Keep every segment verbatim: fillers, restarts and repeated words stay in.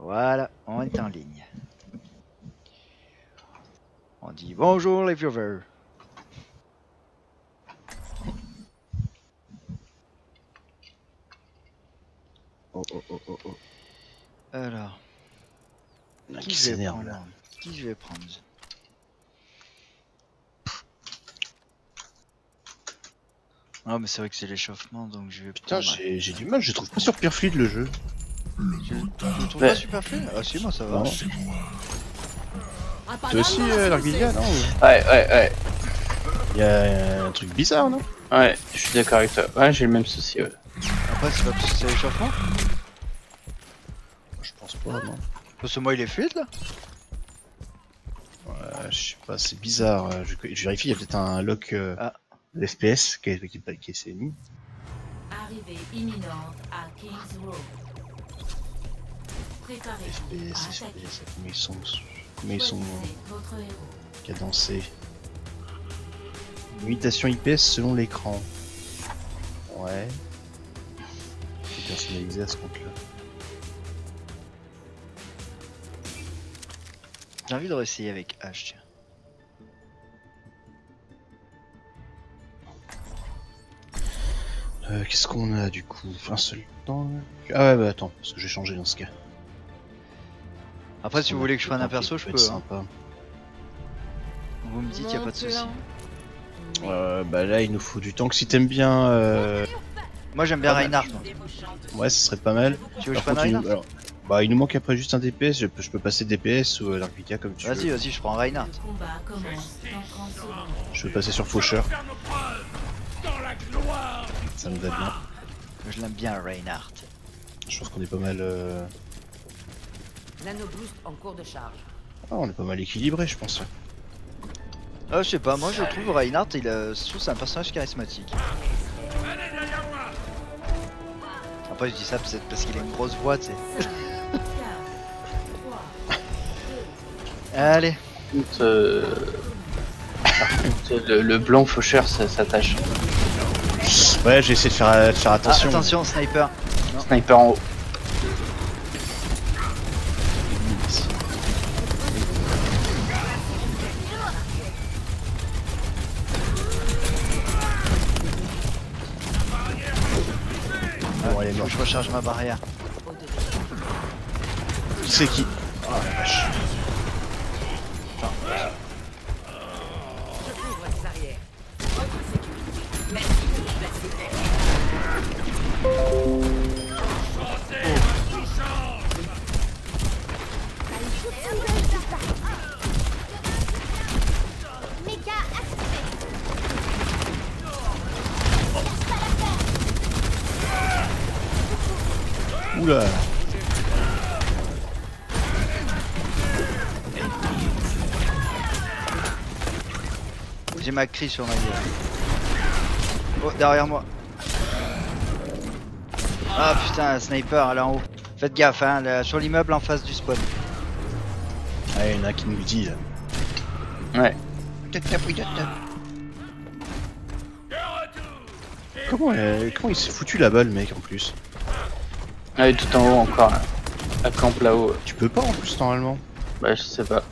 Voilà, on est en ligne. On dit bonjour les viewers. Oh oh oh oh oh. Alors. Là, qui, qui s'énerve là? Qui je vais prendre? Ah mais c'est vrai que c'est l'échauffement donc je vais prendre... Putain j'ai du mal, je trouve pas sur Perfluid le jeu. Je trouve pas super fluide. Ah si moi ça va. Toi aussi l'Arguilia non? Ouais ouais ouais. Y'a un truc bizarre non? Ouais je suis d'accord avec toi. Ouais j'ai le même souci ouais. Après c'est pas parce que c'est l'échauffement? Je pense pas non. Parce que moi il est fluide là? Ouais je sais pas c'est bizarre. Je vérifie il y a peut-être un lock F P S qui s'est mis. Arrivée imminente à Kings Road. F P S, F P S, mais ils sont, mais ils sont cadencés. Limitation I P S selon l'écran. Ouais. C'est personnalisé à ce compte-là. J'ai envie de réessayer avec H. Tiens. Euh, Qu'est-ce qu'on a du coup? Un seul temps. Ah ouais bah attends, parce que j'ai changé dans ce cas. Après si vous voulez que je prenne un perso je peux. Sympa. Vous me dites qu'il n'y a pas de soucis. Euh, bah là il nous faut du temps que si t'aimes bien... Euh... Moi j'aime bien Reinhardt. Ouais ce serait pas mal. Tu veux que je prenne Reinhardt? Alors, bah il nous manque après juste un D P S, je peux, je peux passer D P S ou euh, l'Arquidia comme tu vas veux. Vas-y vas-y je prends Reinhardt. Je veux passer sur Faucheur. Ça me va bien. Je l'aime bien Reinhardt. Je pense qu'on est pas mal... Euh... Nano boost en cours de charge. Ah, on est pas mal équilibré, je pense. Ah, je sais pas, moi je trouve Reinhardt, il a... je trouve c'est un personnage charismatique. Après, je dis ça peut-être parce qu'il a une grosse voix, tu sais. Allez. Écoute, euh... le, le blanc faucheur, ça s'attache. Ouais, j'ai essayé de faire, de faire attention. Ah, attention, sniper. Non. Sniper en haut. Je recharge ma barrière. Qui c'est qui? Oh la vache. Oula. J'ai McCree sur ma gueule. Oh derrière moi. Ah putain un sniper là en haut. Faites gaffe hein là, sur l'immeuble en face du spawn. Ah il y en a qui nous dit là. Ouais. Comment, elle, comment il s'est foutu là-bas le mec en plus? Ah, il est tout en haut encore, là. À camp là-haut. Tu peux pas en plus normalement? Bah je sais pas.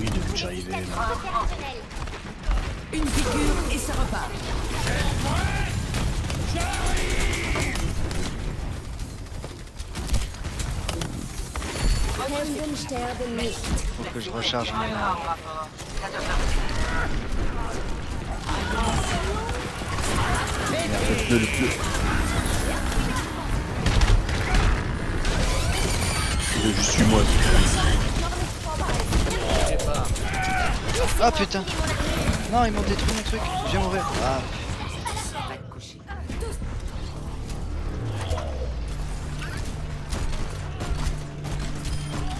Oui, depuis que j'arrivais. Une figure et ça repart. Faut que je recharge mon arme. Le bleu, le bleu. Je suis moi. Ah putain. Non ils m'ont détruit mon truc. J'ai mon verre. Ah.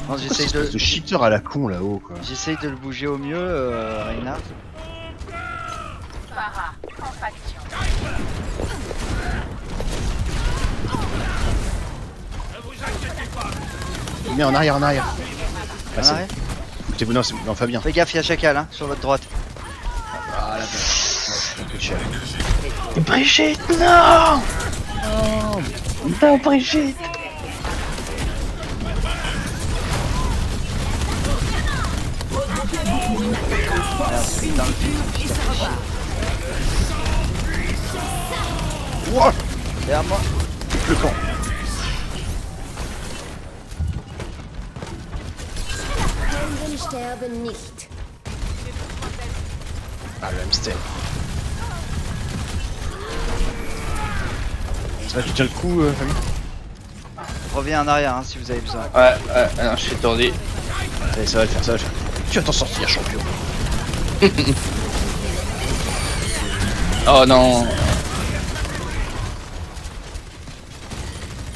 Non j'essaye de... de cheater à la con là-haut quoi. J'essaye de le bouger au mieux euh, Reinhardt. Mais en arrière, en arrière. Ah, en arrière. Écoutez vous non, c'est non Fabien. Fais gaffe, il y a Chacal hein, sur votre droite. Ah la vache. Brigitte, non! Oh, non, Brigitte! Wouah! Derrière moi! Le camp! Ah, le hamster! Ça tu tiens le coup, euh, famille. Reviens en arrière hein, si vous avez besoin. Ouais, ouais, ah, non, je suis tordu. Allez, ça va le faire, ça va le faire. Tu vas t'en sortir, champion. Oh non.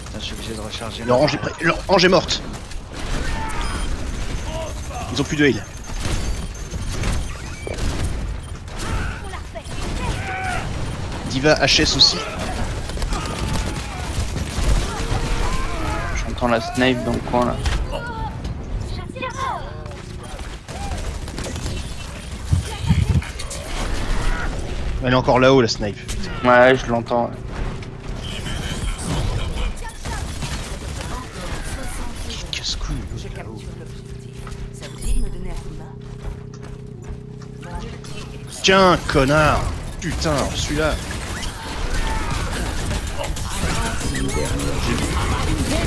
Putain, je suis obligé de recharger. L'orange est prêt. L'orange est morte. Ils ont plus de heal. D.Va H S aussi. J'entends la snipe dans le coin là. Elle est encore là-haut la snipe. Ouais, je l'entends. Qu'est-ce que c'est que là-haut? Tiens, connard! Putain, celui-là!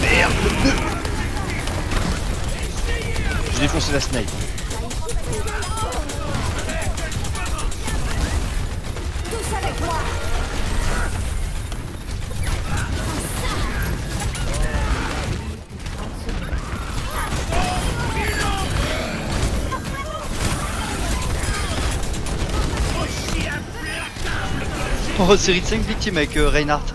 Merde! J'ai défoncé la snipe. Oh, série de cinq victimes avec euh, Reinhardt.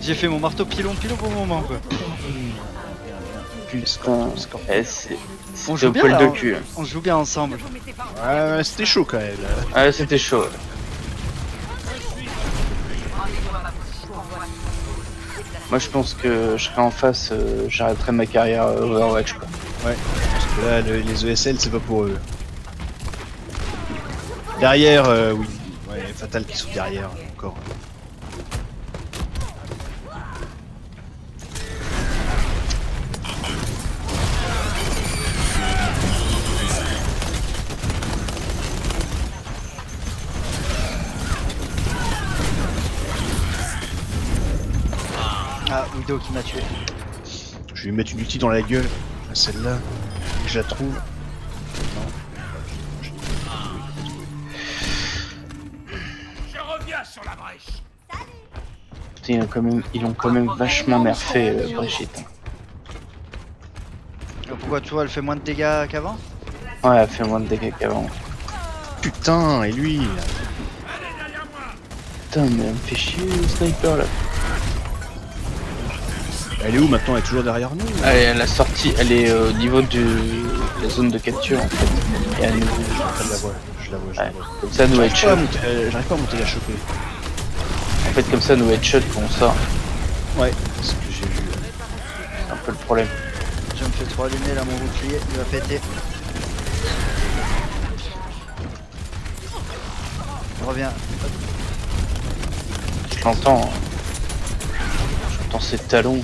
J'ai fait mon marteau pilon pilon pour le moment quoi. Putain, eh, on joue bien là, de cul. On, on joue bien ensemble. Ouais, c'était chaud quand même. Ouais, c'était chaud. Moi je pense que je serai en face, euh, j'arrêterai ma carrière euh, Overwatch quoi. Ouais, parce que là le, les E S L c'est pas pour eux. Derrière, euh, oui, ouais, Fatal qui sont derrière euh, encore. Ah, Widow qui m'a tué. Je vais lui mettre une ulti dans la gueule, celle-là, que je la trouve. Ils ont quand même, ils ont quand même vachement nerfé euh, Brigitte. Pourquoi tu vois, elle fait moins de dégâts qu'avant? Ouais, elle fait moins de dégâts qu'avant. Putain, et lui là. Putain, mais elle me fait chier le sniper là. Elle est où maintenant? Elle est toujours derrière nous là. Elle est à la sortie, elle est euh, au niveau de la zone de capture en fait. Et elle est... Je la vois, je la vois, je ouais. la vois. Comme ça, nous headshot. Euh, J'arrive pas à monter la choper. En fait comme ça nous headshot quand on sort. Ouais, c'est ce que j'ai vu. C'est un peu le problème. Je me fais trop allumer là, mon bouclier, il va péter. Je reviens. Je l'entends. J'entends ses talons.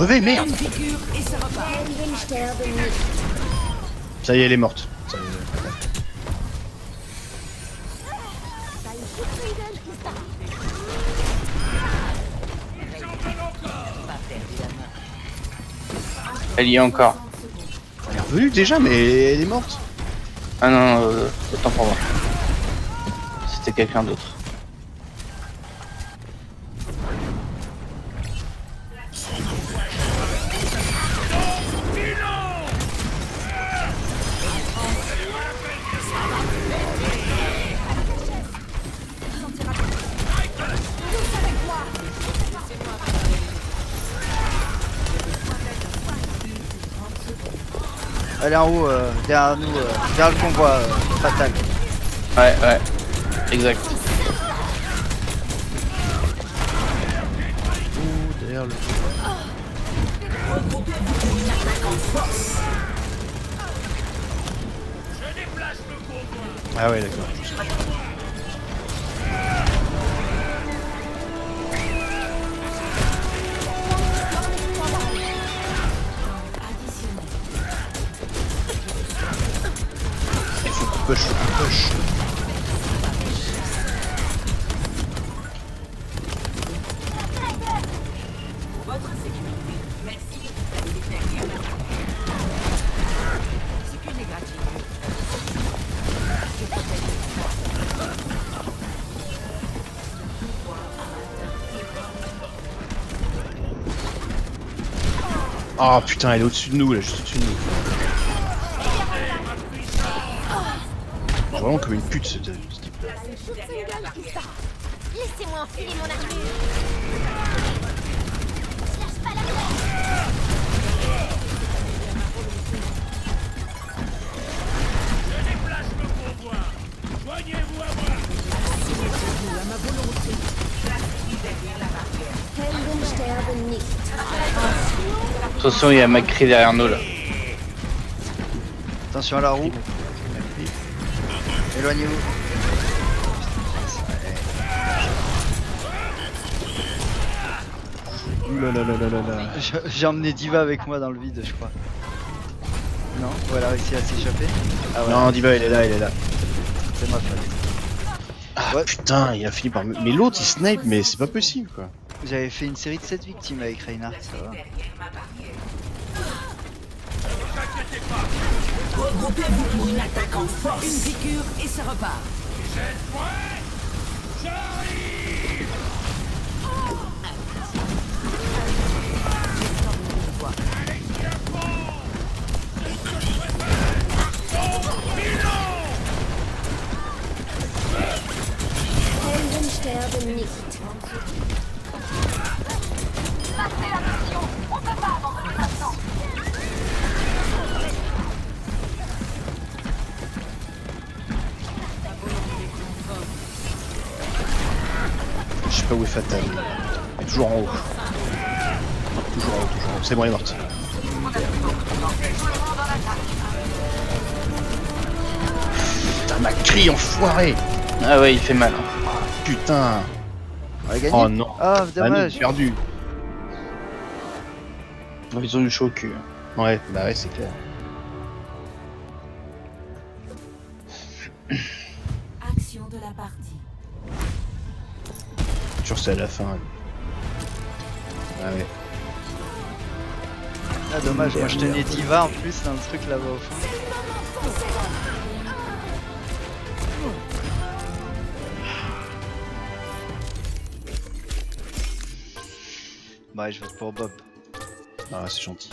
Revez, merde! Ça y est, elle est morte. Ça y est... Elle y est encore. Elle est revenue déjà, mais elle est morte. Ah non, euh, autant pour moi. C'était quelqu'un d'autre. Elle est en haut, euh, derrière nous, euh, derrière le convoi, euh, Fatal. Ouais, ouais, exact. derrière le jeu. Ah ouais, d'accord. Il faut qu'on push, qu'on push. Oh putain, elle est au-dessus de nous, là, juste au-dessus de nous. Vraiment comme une pute, ce type. Laissez-moi enfiler mon attention, il y a McCree derrière nous là. Attention à la roue. Éloignez-vous. J'ai emmené D.Va avec moi dans le vide, je crois. Non, voilà, réussi à s'échapper. Ah ouais. Non, D.Va il est là, il est là. C'est ma faute. Ah ouais. Putain, il a fini par me. Mais l'autre il snipe, mais c'est pas possible quoi. J'avais fait une série de sept victimes avec Reinhardt, ça va. Regroupez-vous pour une attaque en force. Une piqûre et ça repart. J'arrive. Je sais pas où est Fatal. Elle est toujours en haut. Toujours en haut, toujours en haut. C'est bon, elle est morte. Putain, McCree, enfoiré! Ah ouais, il fait mal. Putain! Oh non! Ah, dommage! Perdu! Ils ont eu chaud au cul. Ouais, bah ouais, c'est clair. Action de la partie. Toujours c'est à la fin. Ah ouais. Ah dommage, moi je tenais D.Va en plus dans le truc là-bas au fond. Bah je vote pour Bob. Ah c'est gentil.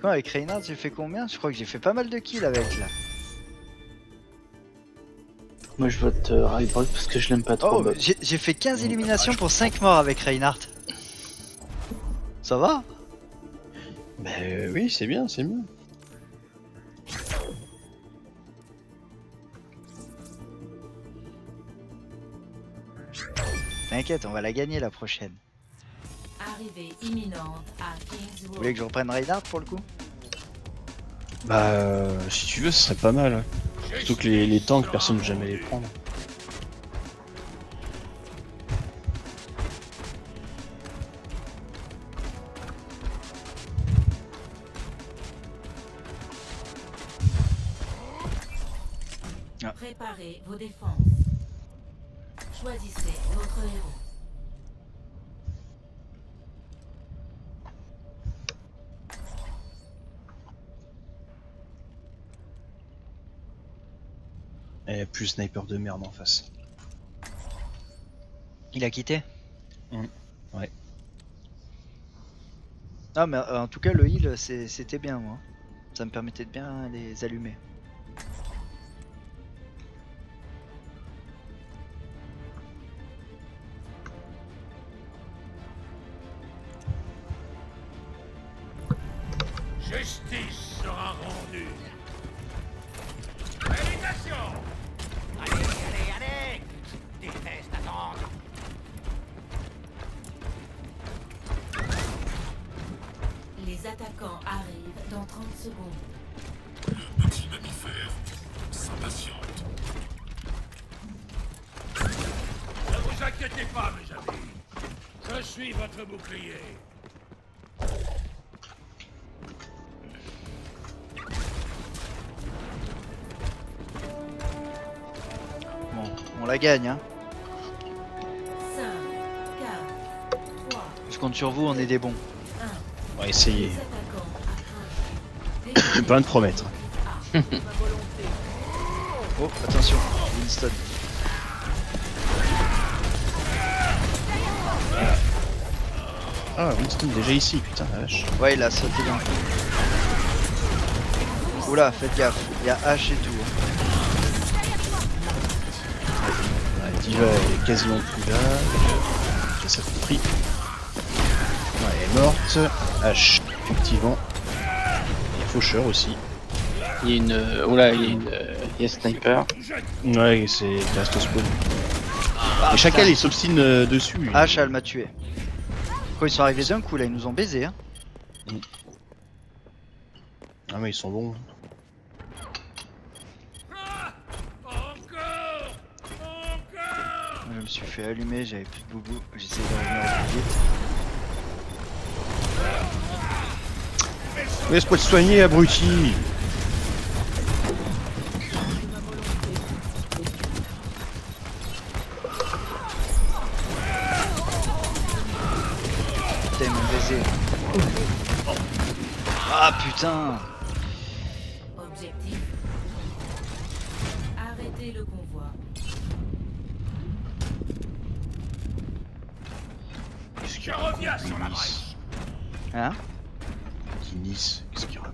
Quoi avec Reinhardt j'ai fait combien? Je crois que j'ai fait pas mal de kills avec là. Moi je vote euh, Ragbrok parce que je l'aime pas trop. Oh, j'ai fait quinze éliminations mmh, pour cinq morts avec Reinhardt. Ça va? Bah euh, oui c'est bien, c'est bien. T'inquiète, on va la gagner la prochaine. Arrivée imminente à Kingswood. Vous voulez que je reprenne Reinhardt pour le coup? Bah euh, si tu veux ce serait pas mal. Surtout que les, les tanks personne ne veut jamais les prendre. Ah. Préparez vos défenses. Choisissez votre héros. Et plus sniper de merde en face. Il a quitté? Mmh. Ouais. Ah mais en tout cas le heal c'était bien moi. Ça me permettait de bien les allumer. Justice sera rendue. Validation. Allez, allez, allez. Je déteste attendre. trente secondes. Le petit mammifère s'impatiente. Ne vous inquiétez pas, mes amis. Je suis votre bouclier. Bon, on la gagne, hein. cinq, quatre, trois, je compte sur vous, on est des bons. On va essayer. Je peux rien te promettre. Oh, attention, Winston. Ah, Winston déjà ici, putain la vache. Ouais, il a sauté d'un coup. Oula, faites gaffe, il y a H et tout. Hein. Ouais, D.Va est quasiment plus là. J'ai ça compris. Ouais, elle est morte. H, effectivement. Faucheur aussi. Il y a une... Oula, il y a une... Il y a sniper. Ouais, c'est Blast Spawn. Ah, et chacal il s'obstine euh, dessus. Lui. Ah, Chal m'a tué. Quoi, ils sont arrivés d'un coup là, ils nous ont baisé. Hein. Mm. Ah, mais ils sont bons. Ah, encore, encore. Je me suis fait allumer, j'avais plus de boubou. J'essaie de revenir plus vite. Laisse-moi te soigner, abruti. Putain, mon baiser. Ah putain. Objectif. Arrêtez le convoi. Je reviens sur la brèche. Hein? Nice, qu'est-ce qu'il râle?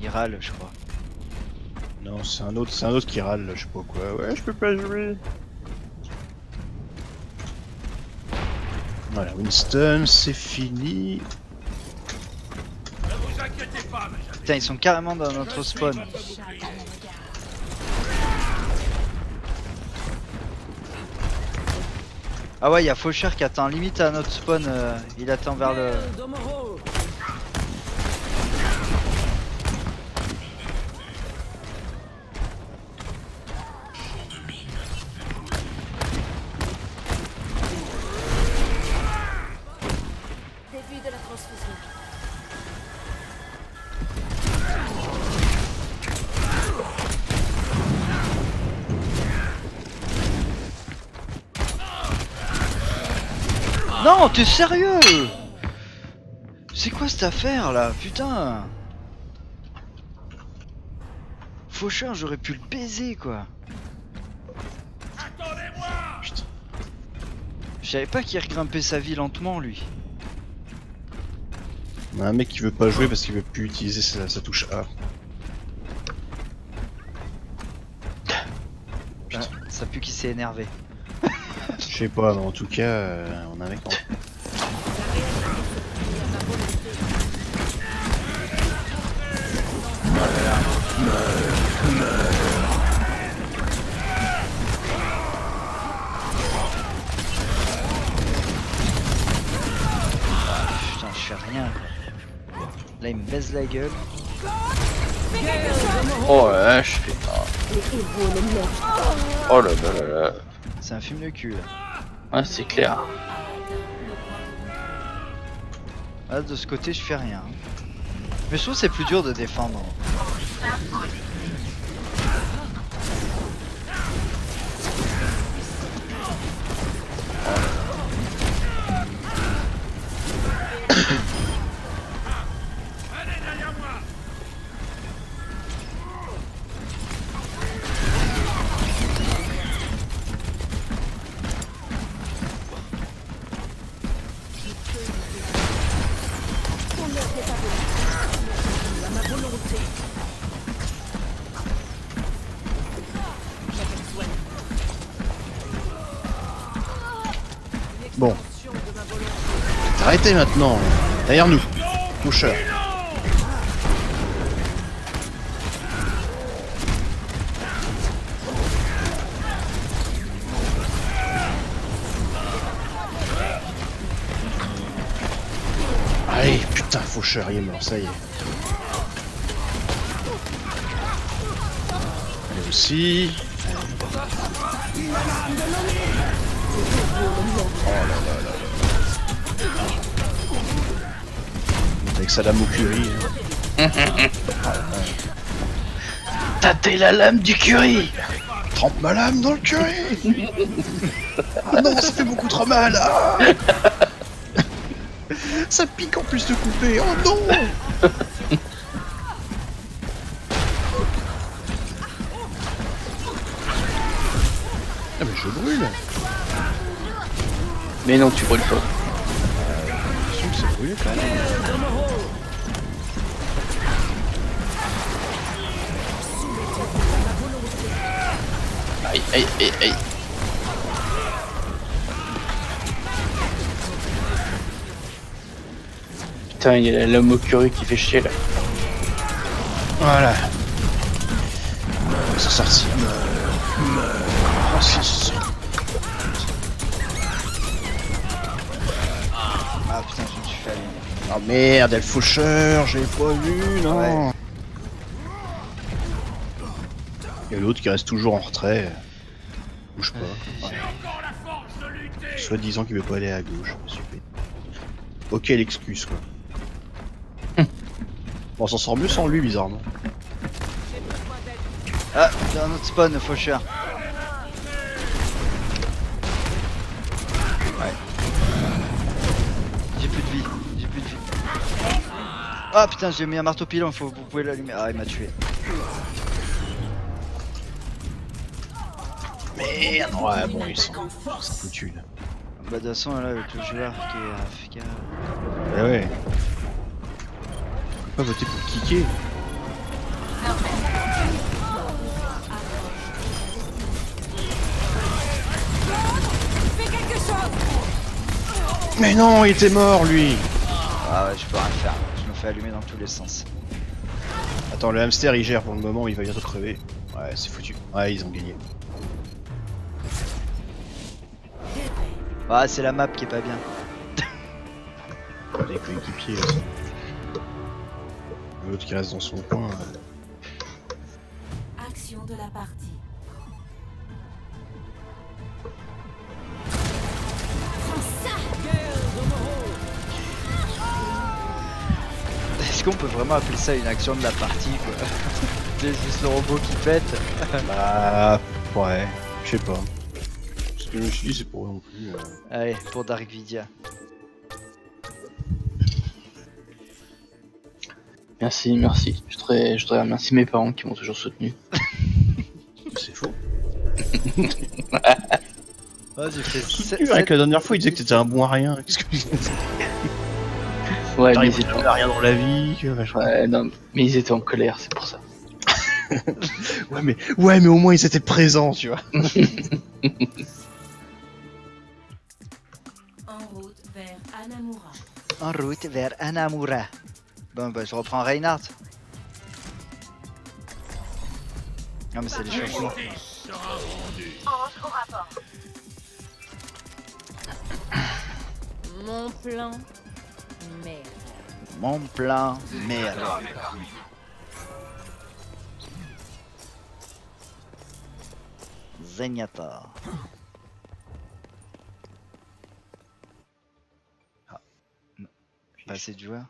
Il râle, je crois. Non, c'est un autre, c'est un autre qui râle, je sais pas quoi. Ouais, je peux pas jouer. Voilà, Winston, c'est fini. Ne vous inquiétez pas, mais j'avais... Putain, ils sont carrément dans notre spawn. Ah ouais, il y a Faucheur qui attend limite à notre spawn, euh, il attend vers le... Non, t'es sérieux? C'est quoi cette affaire là? Putain! Faucheur, j'aurais pu le baiser quoi! Attendez-moi! Je savais pas qu'il regrimpait sa vie lentement lui. On a un mec qui veut pas jouer parce qu'il veut plus utiliser sa, sa touche A. Putain. Ah, ça pue qu'il s'est énervé. Je sais pas, mais en tout cas, euh, on a un mec en... Putain, je fais rien. Là, il me baisse la gueule. Oh la vache, putain. Oh là là là là. C'est un film de cul là. Ouais, c'est clair. Ah, de ce côté je fais rien. Mais je trouve c'est plus dur de défendre. Bon, arrêtez maintenant, derrière nous, Faucheur. Faucheur, il est mort, ça y est. Allez aussi. Allez. Oh là là là. Avec sa lame au curry. Tâtez la lame du curry. Trempe ma lame dans le curry. Ah non, ça fait beaucoup trop mal. Ah ça pique en plus de couper. Oh non. Ah mais je brûle. Mais non, tu brûles pas. Oui, quand même. Aïe, aïe, aïe, aïe. Putain, il y a l'homme au curry qui fait chier là. Voilà. Ça sort si. Oh, ça sort. Ah putain, je me suis fait allumer. Oh merde, elle faucheur, j'ai pas vu, non ouais. Et l'autre qui reste toujours en retrait. Bouge pas. Ouais. Soit disant qu'il veut pas aller à gauche. Super. Ok, l'excuse quoi. Hum. Bon, on s'en sort mieux sans lui, bizarrement. Ah, il y a un autre spawn, faucheur. Ah putain, j'ai mis un marteau pilon, faut vous pouvez l'allumer. Ah, il m'a tué. Merde, ouais, bon, ils sont foutus là. Bah, de toute façon, là, avec le joueur qui est A F K. Bah, ouais. Faut pas voter pour kicker. Mais non, il était mort lui. Ah, ouais, je peux rien faire. Allumé dans tous les sens. Attends, le hamster il gère pour le moment, il va bientôt crever. Ouais, c'est foutu. Ouais, ils ont gagné. Ah, c'est la map qui est pas bien. Les coéquipiers. L'autre qui reste dans son coin. Action de la partie. On peut vraiment appeler ça une action de la partie quoi. C'est juste le robot qui pète. Bah ouais, je sais pas. Ce que je me suis dit c'est pour eux non plus. Euh... Allez, pour Dark Vidia. Merci, merci. Je voudrais, je voudrais remercier mes parents qui m'ont toujours soutenu. C'est faux. Ah, j'ai fait sept, avec la dernière fois, ils disaient que t'étais un bon à rien. Qu'est-ce que ouais, mais ils étaient en... rien dans la vie, ouais, non, mais ils étaient en colère, c'est pour ça. Ouais, mais ouais, mais au moins ils étaient présents, tu vois. En route vers Anamura. En route vers Anamura. Bon, bah je reprends Reinhardt. Non, mais c'est les chansons. Mon plan. Merde. Mon plan, merde. Zenyatta. Ah. Pas assez de joueurs.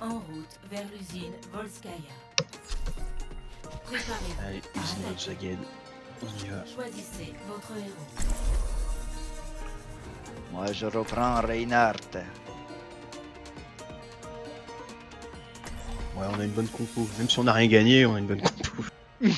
En route vers l'usine Volskaya. Préparez-vous. Allez, usine Volskaya. On y va. Choisissez votre héros. Moi, je reprends Reinhardt. Ouais, on a une bonne compo. Même si on n'a rien gagné, on a une bonne compo. Ah,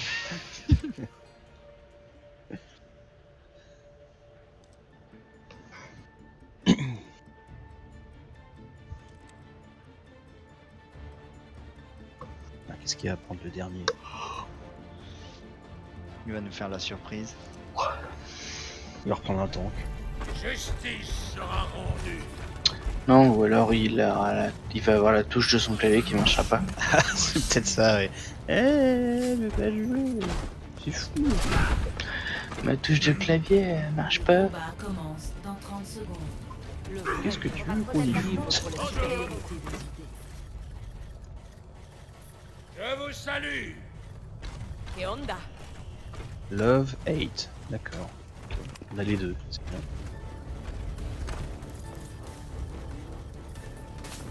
qu'est-ce qu'il y a à prendre le dernier? Il va nous faire la surprise. Il va reprendre un tank. Justice sera rendue. Non, ou alors il, a la... il va avoir la touche de son clavier qui marchera pas. C'est peut-être ça, ouais. Eh, hey, mais pas jouer. C'est fou. Ma touche de clavier elle marche pas. Le combat commence dans trente secondes. Qu'est-ce que tu veux qu'on y foute? Je vous salue. Love, hate, d'accord. On a les deux, c'est bien.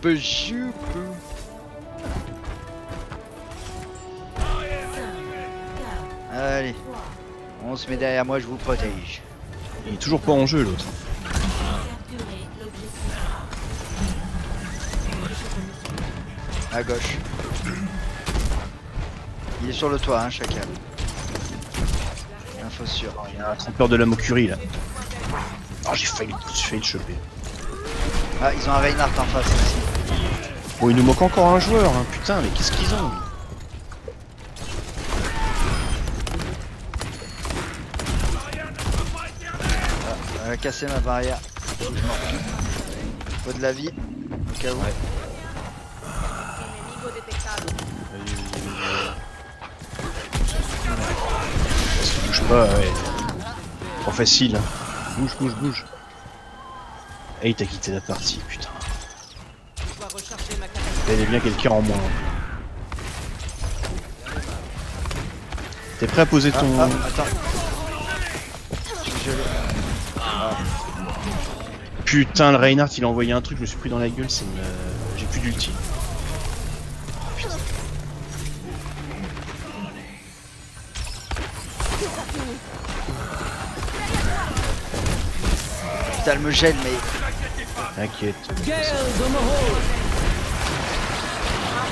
Bonjour. Allez, on se met derrière moi, je vous protège. Il est toujours pas en jeu l'autre. À gauche. Il est sur le toit, hein, chacal. Info sûre. Oh, il y a un trompeur de la mocurie là. Oh, j'ai failli, failli le choper. Ah, ils ont un Reinhardt en face ici. Bon, il nous manque encore un joueur, hein. Putain, mais qu'est-ce qu'ils ont? Elle a cassé ma barrière. Faut de la vie, au cas où. Ouais. Ça bouge pas, ouais. Trop facile. Bouge, bouge, bouge. Et il t'a quitté la partie, putain. Il y avait bien quelqu'un en moins. T'es prêt à poser ton... Ah, ah, attends. Je... Putain, le Reinhardt il a envoyé un truc, je me suis pris dans la gueule, c'est une... J'ai plus d'ulti. Putain. Putain, elle me gêne, mais... T'inquiète.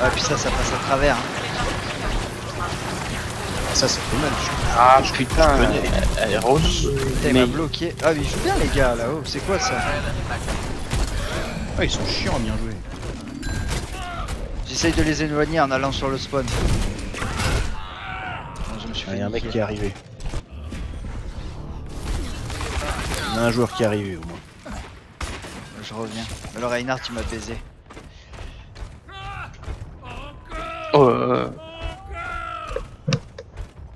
Ah, puis ça, ça passe à travers. Hein. Ça, c'est pas mal. Ah, je crie pas. Elle est rose. Putain, il m'a bloqué. Ah, ils jouent bien, les gars, là-haut. C'est quoi ça? Ah, ils sont chiants à bien jouer. J'essaye de les éloigner en allant sur le spawn. Non, je me suis fait. Il y a un mec qui est arrivé. Il y a un joueur qui est arrivé, au moins. Je reviens. Alors, Reinhardt, tu m'as baisé. Oh, euh...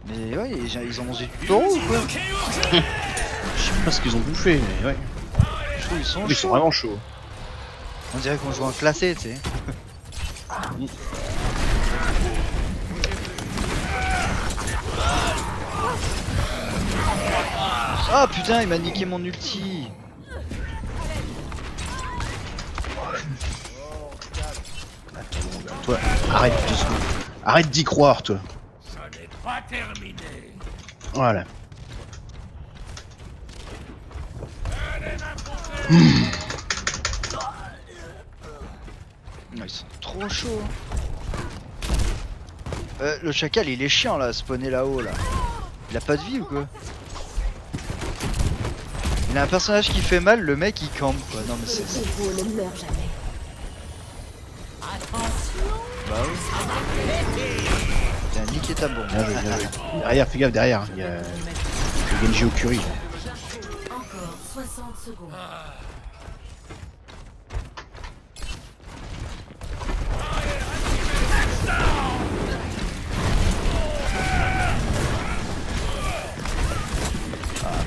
Mais ouais, ils ont mangé du taureau ou quoi? Je sais pas ce qu'ils ont bouffé, mais ouais. Je trouve ils sont chauds. Ils sont vraiment chauds. On dirait qu'on joue en classé, tu sais. Ah oh, putain, il m'a niqué mon ulti. Attends, toi, arrête deux secondes. Arrête d'y croire, toi. Pas terminé. Voilà. Mmh. Ils sont trop chauds. Euh, le chacal il est chiant là, spawner là-haut là. Il a pas de vie ou quoi? Il a un personnage qui fait mal, le mec il campe quoi. Non mais c'est... Bah oui. Niquer ta bombe. Bien joué, bien joué. Derrière, fais gaffe, derrière. Il y a le Genji au curry. Encore soixante secondes. Ah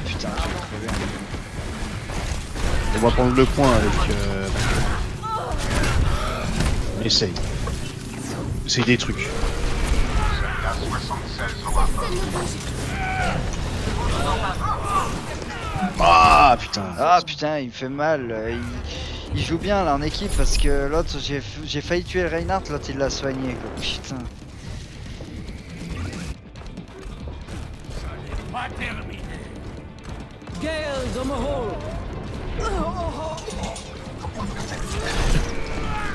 putain, je vais crever. On va prendre le point avec. Euh... Essaye. Essaye des trucs. Ah putain. Ah putain, il me fait mal. Il, il joue bien là en équipe parce que l'autre, j'ai failli tuer le Reinhardt, l'autre il l'a soigné quoi. Putain.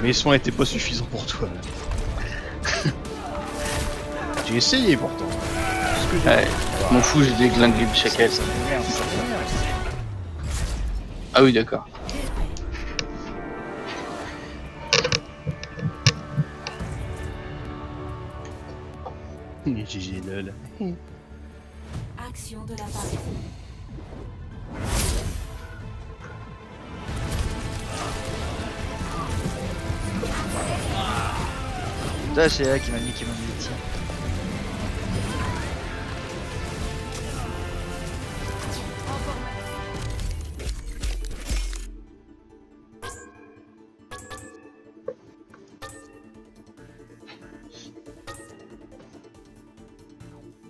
Mes soins étaient pas suffisants pour toi. J'ai essayé pourtant. Ouais, m'en fous, j'ai des glingues de chacal. Ah oui, d'accord. G G lol. Action de la partie. Putain, c'est là qui m'a dit qu'il m'a mis le tir.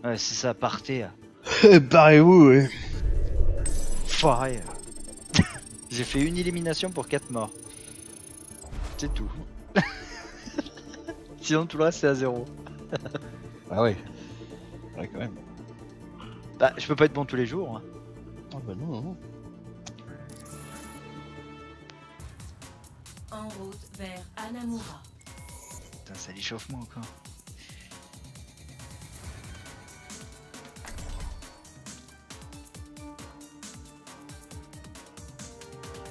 Ouais, c'est ça, partez. Barrez-vous, ouais. Foiré. J'ai fait une élimination pour quatre morts. C'est tout. Sinon, tout le reste, c'est à zéro. Ah ouais. Ouais, quand même. Bah, je peux pas être bon tous les jours. Ah hein. Oh bah non, non. En route vers Anamura. Putain, ça l'échauffe moi encore.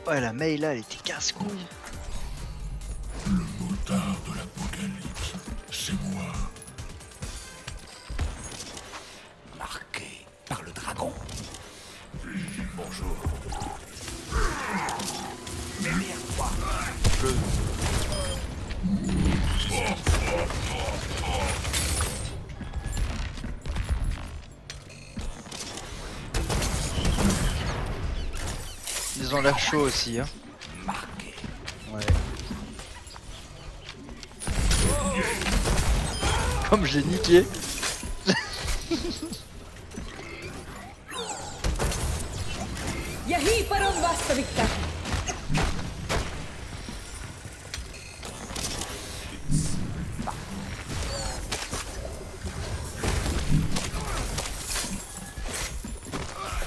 Ouais, la mail là, elle était casse-couille. Le motard de l'apocalypse, c'est moi. Marqué par le dragon. Brigitte, bonjour. Derrière toi. Je... Ils ont l'air chaud aussi, hein. Marqué. Ouais. Comme j'ai niqué. Ouais,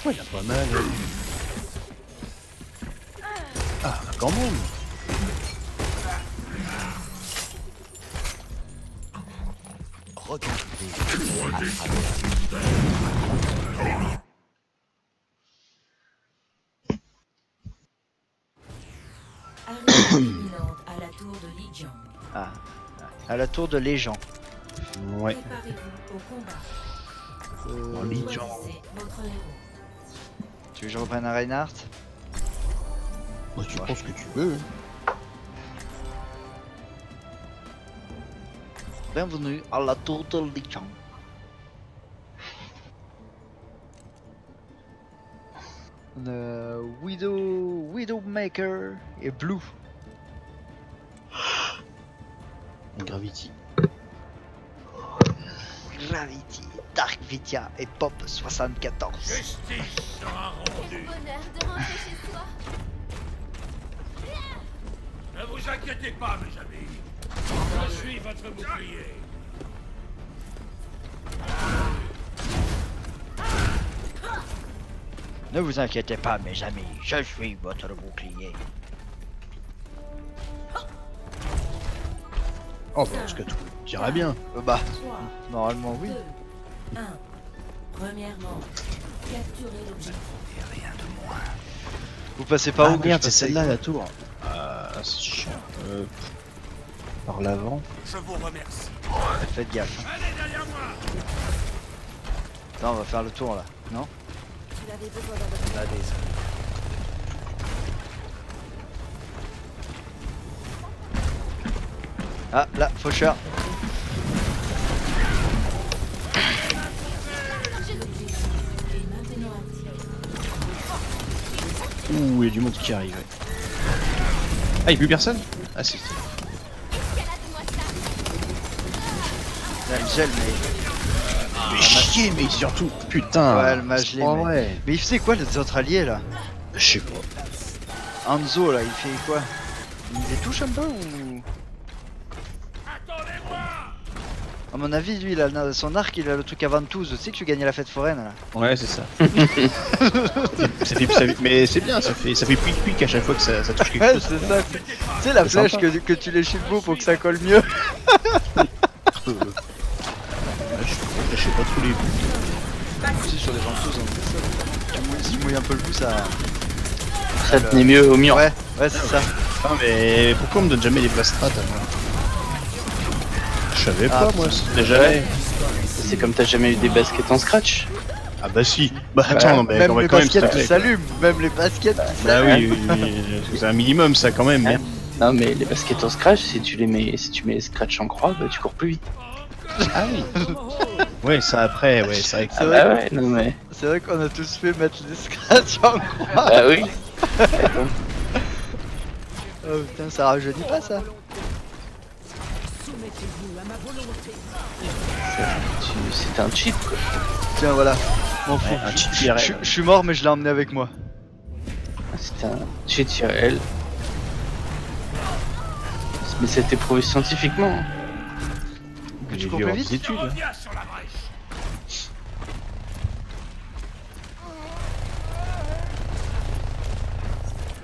il y a pas mal. Hein. Ah, quand même. Regardez. Ah, à la tour de Légion. Ouais. Euh, Légion. Tu veux que je reprenne un Reinhardt? Bah, tu penses que tu veux. Bienvenue à la tour de Légion. Euh, Widow, Widowmaker et Blue. Gravity. Gravity, Dark Vidya et Pop soixante-quatorze. Justice sera rendue. Quel bonheur de rentrer chez soi. Ne vous inquiétez pas, mes amis. Je suis votre bouclier. Ne vous inquiétez pas, mes amis. Je suis votre bouclier. Oh bah, parce que tout ira bien. Bah, normalement oui. deux, un. Premièrement, capturer l'objectif. Et rien de moins. Vous passez par ah, où? Merde, c'est celle-là la tour. Euh, c'est chiant. Euh, par l'avant. Je vous remercie. Faites gaffe. Allez derrière moi. Non, on va faire le tour là, non? Tu l'avais besoin d'un peu. Ah là, Faucheur. Ouh, il y a du monde qui arrive. Ouais. Ah, il n'y a plus personne? Ah, c'est... Là, le gel, mais... Mais chier, mais surtout, putain. Ouais, le mage, les... Mais il faisait quoi, les autres alliés, là? Je sais pas. Hanzo, là, il fait quoi? Il les touche un peu, ou... A mon avis, lui, il a son arc, il a le truc à ventouse. Tu sais que tu gagnais la fête foraine là. Ouais, c'est ça. ça, fait, ça fait, mais c'est bien, ça fait ça fait puic puic à chaque fois que ça, ça touche quelque ouais, chose. C'est ça. Tu sais la flèche que, que tu léches beau pour que ça colle mieux. euh, je, je sais pas trop les bouts. Aussi sur les ventouses, on fait ça. Si tu mouilles un peu le bout, ça. Ça tenait mieux au mur. Ouais, ouais, c'est ça. Enfin, mais pourquoi on me donne jamais les plastrates alors? Je savais ah, pas moi, c'était jamais. C'est comme t'as jamais eu des baskets en scratch? Ah bah si. Bah attends, bah, mais même on va les quand baskets même qui s'allument, même les baskets bah, qui s'allument. Bah oui, oui, oui. C'est un minimum ça quand même. Merde. Non mais les baskets en scratch, si tu les mets, si tu mets scratch en croix, bah tu cours plus vite. Ah oui. Ouais ça après, ouais c'est vrai que... Ah bah ouais, non mais... C'est vrai qu'on a tous fait mettre les scratch en croix. Bah oui. Oh putain, ça rajeunit pas ça. C'était un cheat quoi. Tiens voilà. M'en fous. Ouais, je suis mort mais je l'ai emmené avec moi. C'était un cheat I R L. Mais c'était prouvé scientifiquement. Que tu cours plus vite. Études, hein.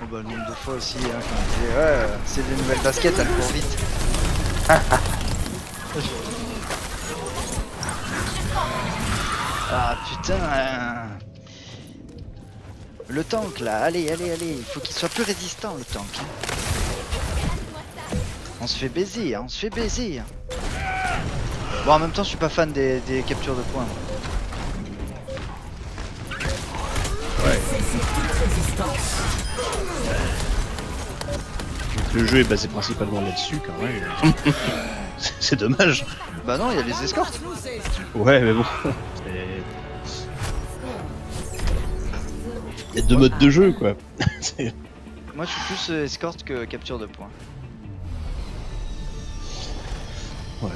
Oh bah le nombre de fois aussi hein, quand on disait ouais c'est des nouvelles baskets, elle court vite. Ah putain hein. Le tank là, allez allez allez, il faut qu'il soit plus résistant le tank hein. On se fait baiser, on se fait baiser. Bon en même temps je suis pas fan des, des captures de points. Ouais. Le jeu est basé principalement là-dessus quand même. C'est dommage. Bah non, il y a les escortes. Ouais mais bon. Il y a deux modes de jeu quoi. Moi je suis plus escorte que capture de points. Ouais,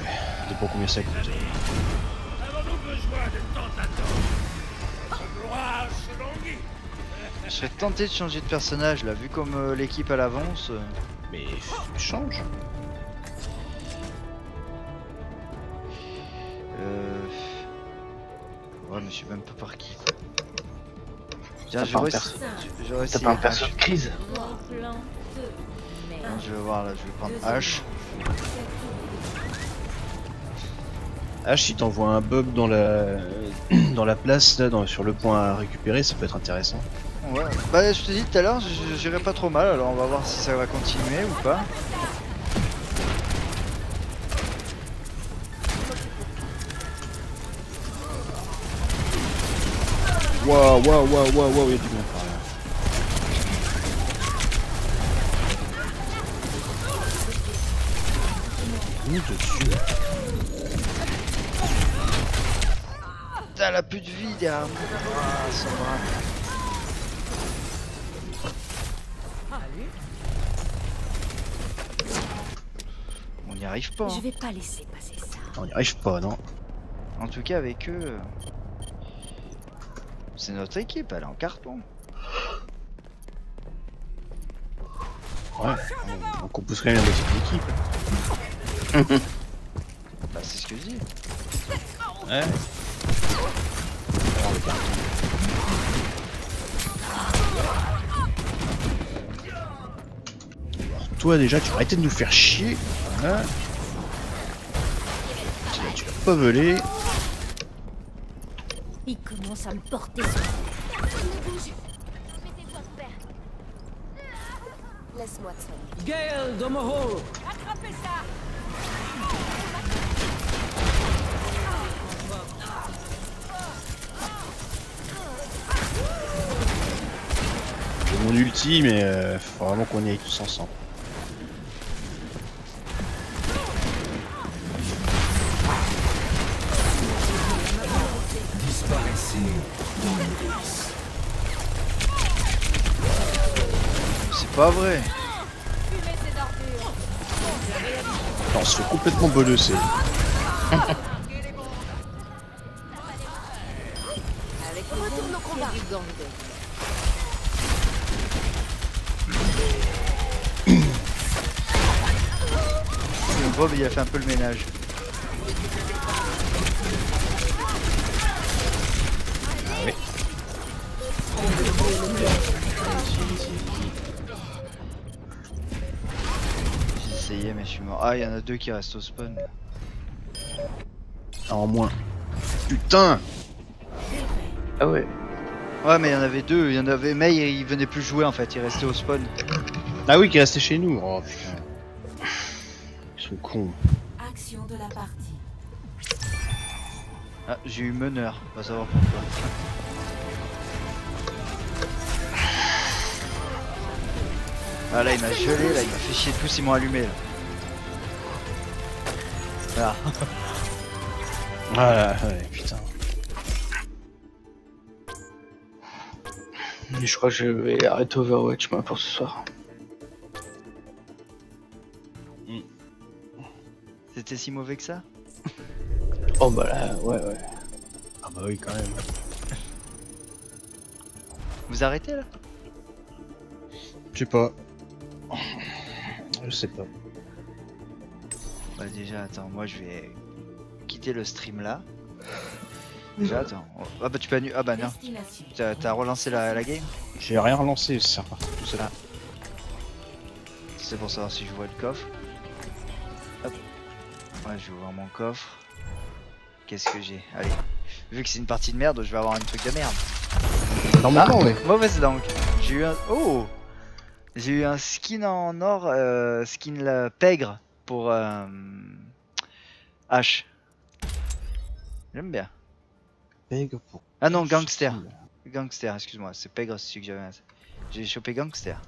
de pour combien ça coûte. Je serais tenté de changer de personnage là, vu comme euh, l'équipe à l'avance. Euh... Mais change. Euh... Ouais, mais je sais même pas par qui. Tiens, je vais essayer. T'as pas un perso de crise. Non, je vais voir là, je vais prendre H. H, il t'envoie un bob dans la dans la place là, dans... sur le point à récupérer, ça peut être intéressant. Ouais. Bah je te dis tout à l'heure, j'irai pas trop mal, alors on va voir si ça va continuer ou pas. Waouh waouh waouh waouh waouh, il y a du monde par là. Où dessus? Elle a plus de vie derrière moi. Ah, son bras. On n'y arrive pas. Hein. Je vais pas laisser passer ça. On n'y arrive pas, non. En tout cas, avec eux, c'est notre équipe. Elle est en carton. Ouais. On, on compose quand même la petite équipe. Bah, c'est ce que je dis. Ouais. Alors toi déjà tu vas arrêter de nous faire chier hein. Tu vas pas voler. Il commence à me porter sur laisse-moi te Gale Domoho. Attrapez ça. Mon ulti, mais euh, faut vraiment qu'on y aille tous ensemble. C'est pas vrai. Non, c'est complètement bolossé. Bob il a fait un peu le ménage. Oui. J'ai essayé mais je suis mort. Ah il y en a deux qui restent au spawn. En moins. Putain. Ah ouais. Ouais mais il y en avait deux, il y en avait May et il venait plus jouer en fait, il restait au spawn. Ah oui qui restait chez nous. Oh putain. Con. Action de la partie. Ah, j'ai eu meneur, on va savoir pourquoi. Ah là il m'a gelé, là il m'a fait chier de tous, ils m'ont allumé là. Voilà. Ah là, ouais, putain. Je crois que je vais arrêter Overwatch moi pour ce soir. était si mauvais que ça? Oh bah là, ouais ouais. Ah bah oui quand même. Vous arrêtez là? Je sais pas. Je sais pas. Bah déjà attends, moi je vais quitter le stream là. Déjà attends. Ah bah tu peux annuler. Ah bah non. T'as relancé la, la game? J'ai rien relancé, c'est sympa. Tout cela. C'est pour savoir si je vois le coffre. Hop. Ouais, je vais ouvrir mon coffre. Qu'est-ce que j'ai? Allez. Vu que c'est une partie de merde, je vais avoir un truc de merde. Dans mon camp, ouais. Mauvaise langue. J'ai eu un... Oh! J'ai eu un skin en or, euh, skin la pègre pour euh, H. J'aime bien. Pègre pour... Ah non, gangster. Gangster, excuse-moi. C'est pègre, c'est celui que j'avais. J'ai chopé gangster.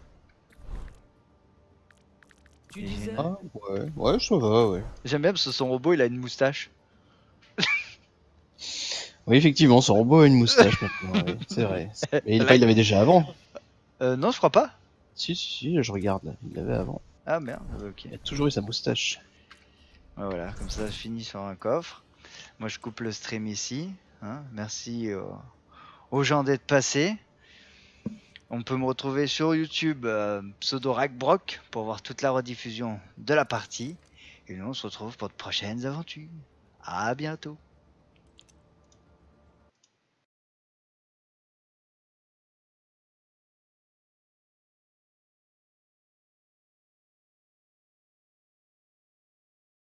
Tu disais... Ah ouais, ouais, ça va, ouais. J'aime bien parce que son robot, il a une moustache. Oui, effectivement, son robot a une moustache maintenant, ouais. C'est vrai. Mais il l'avait déjà avant. Euh, non, je crois pas. Si, si, si, je regarde, il l'avait avant. Ah merde, ok. Il a toujours eu sa moustache. Ouais, voilà, comme ça, je finis sur un coffre. Moi, je coupe le stream ici. Hein. Merci euh, aux gens d'être passés. On peut me retrouver sur YouTube, euh, pseudo Ragbrok, pour voir toute la rediffusion de la partie. Et nous, on se retrouve pour de prochaines aventures. À bientôt.